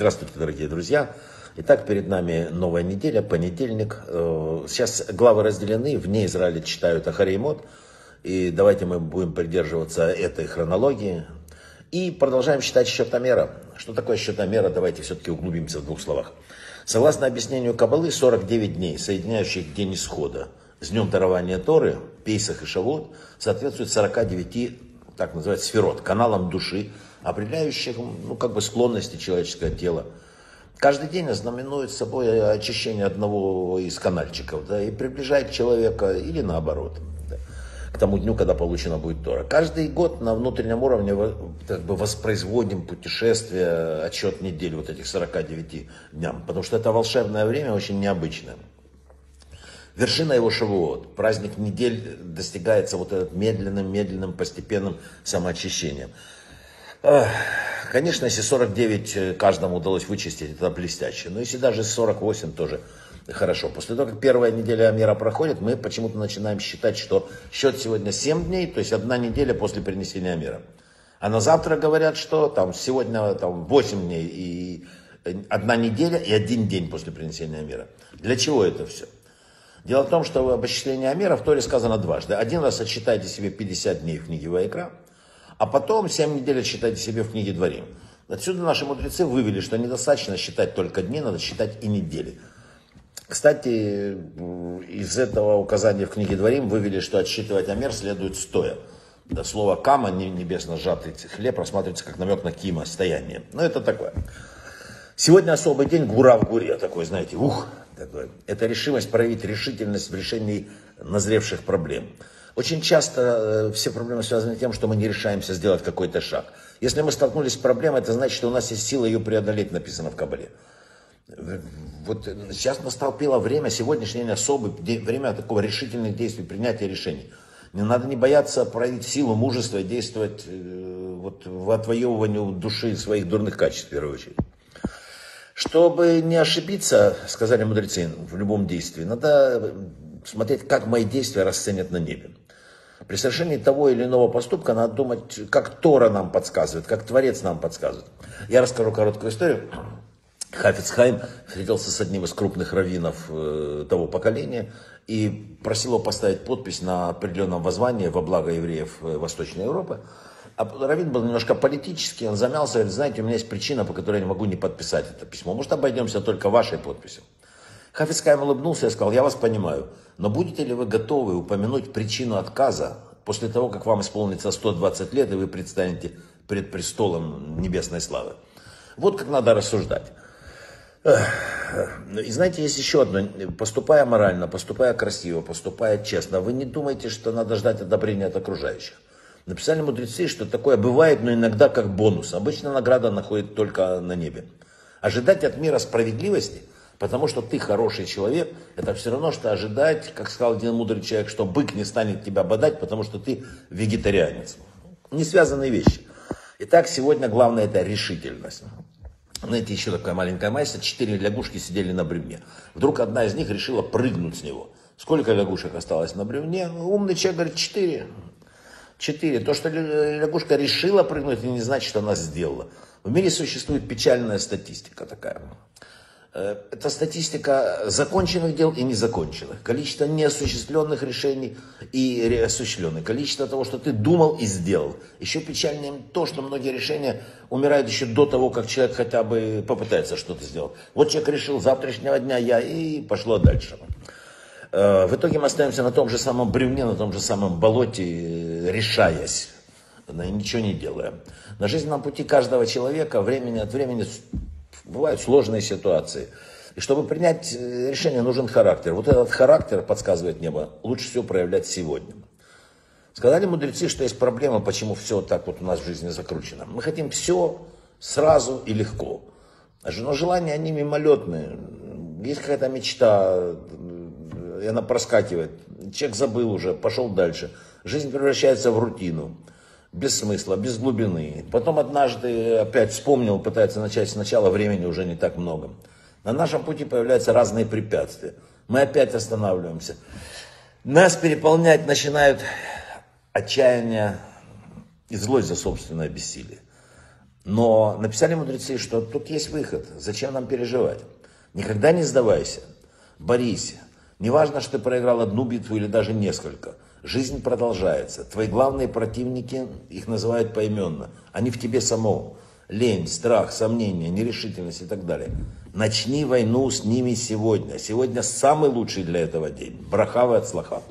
Здравствуйте, дорогие друзья! Итак, перед нами новая неделя, понедельник. Сейчас главы разделены, вне Израиля читают Ахаримот. И давайте мы будем придерживаться этой хронологии. И продолжаем считать счетомера. Что такое счетомера? Давайте все-таки углубимся в двух словах. Согласно объяснению Кабалы, 49 дней, соединяющих день исхода с днем дарования Торы, Пейсах и Шавлот, соответствует 49, так называемый сфирот, каналам души, определяющих склонности человеческого тела. Каждый день ознаменует собой очищение одного из канальчиков, и приближает человека, или наоборот, к тому дню, когда получена будет Тора. Каждый год на внутреннем уровне воспроизводим путешествие, отсчет недель, вот этих 49 дням, потому что это волшебное время, очень необычное. Вершина его Шавуот, праздник недель, достигается вот этот медленным, постепенным самоочищением. Конечно, если 49 каждому удалось вычистить, это блестяще. Но если даже 48 тоже хорошо. После того, как первая неделя Омера проходит, мы почему-то начинаем считать, что счет сегодня 7 дней, то есть одна неделя после принесения Омера. А на завтра говорят, что сегодня 8 дней, и одна неделя, и один день после принесения Омера. Для чего это все? Дело в том, что об исчислении Омера в Торе сказано дважды. Один раз отсчитайте себе 50 дней в книге Вайикра. А потом 7 недель отсчитайте себе в книге Дварим. Отсюда наши мудрецы вывели, что недостаточно считать только дни, надо считать и недели. Кстати, из этого указания в книге Дварим вывели, что отсчитывать Омер следует стоя. Слово «кама», небесно сжатый хлеб, рассматривается как намек на кима, стояние. Но это такое. Сегодня особый день, гура в гуре, такой, знаете, такой. Это решимость проявить решительность в решении назревших проблем. Очень часто все проблемы связаны с тем, что мы не решаемся сделать какой-то шаг. Если мы столкнулись с проблемой, это значит, что у нас есть сила ее преодолеть, написано в Кабале. Вот сейчас наступило время, сегодняшний день особый, время такого решительных действий, принятия решений. Не надо не бояться проявить силу, мужество и действовать в отвоевывании души своих дурных качеств, в первую очередь. Чтобы не ошибиться, сказали мудрецы, в любом действии, надо смотреть, как мои действия расценят на небе. При совершении того или иного поступка надо думать, как Тора нам подсказывает, как Творец нам подсказывает. Я расскажу короткую историю. Хафец Хаим встретился с одним из крупных раввинов того поколения и просил его поставить подпись на определенном воззвании во благо евреев Восточной Европы. А раввин был немножко политический, он замялся, говорит, знаете, у меня есть причина, по которой я не могу не подписать это письмо. Может, обойдемся только вашей подписью? Хафец Хаим улыбнулся и сказал, я вас понимаю, но будете ли вы готовы упомянуть причину отказа после того, как вам исполнится 120 лет, и вы предстанете пред престолом небесной славы? Вот как надо рассуждать. И знаете, есть еще одно. Поступая морально, поступая красиво, поступая честно, вы не думайте, что надо ждать одобрения от окружающих. Написали мудрецы, что такое бывает, но иногда как бонус. Обычно награда находит только на небе. Ожидать от мира справедливости... Потому что ты хороший человек, это все равно, что ожидать, как сказал один мудрый человек, что бык не станет тебя бодать, потому что ты вегетарианец. Не связанные вещи. Итак, сегодня главное это решительность. Знаете, еще такая маленькая майса, 4 лягушки сидели на бревне. Вдруг одна из них решила прыгнуть с него. Сколько лягушек осталось на бревне? Умный человек говорит, 4. 4. То, что лягушка решила прыгнуть, это не значит, что она сделала. В мире существует печальная статистика такая. Это статистика законченных дел и незаконченных. Количество неосуществленных решений и осуществленных. Количество того, что ты думал и сделал. Еще печальнее то, что многие решения умирают еще до того, как человек хотя бы попытается что-то сделать. Вот человек решил, завтрашнего дня я, и пошло дальше. В итоге мы остаемся на том же самом бревне, на том же самом болоте, решаясь, ничего не делая. На жизненном пути каждого человека времени от времени... Бывают сложные ситуации. И чтобы принять решение, нужен характер. Вот этот характер, подсказывает небо, лучше всего проявлять сегодня. Сказали мудрецы, что есть проблема, почему все так вот у нас в жизни закручено. Мы хотим все сразу и легко. Но желания, они мимолетные. Есть какая-то мечта, и она проскакивает. Человек забыл уже, пошел дальше. Жизнь превращается в рутину. Без смысла, без глубины. Потом однажды опять вспомнил, пытается начать сначала, времени уже не так много. На нашем пути появляются разные препятствия. Мы опять останавливаемся. Нас переполнять начинают отчаяние и злость за собственное бессилие. Но написали мудрецы, что тут есть выход. Зачем нам переживать? Никогда не сдавайся. Борись. Неважно, что ты проиграл одну битву или даже несколько. Жизнь продолжается. Твои главные противники, их называют поименно. Они в тебе самом. Лень, страх, сомнения, нерешительность и так далее. Начни войну с ними сегодня. Сегодня самый лучший для этого день. Браха ве-ацлаха.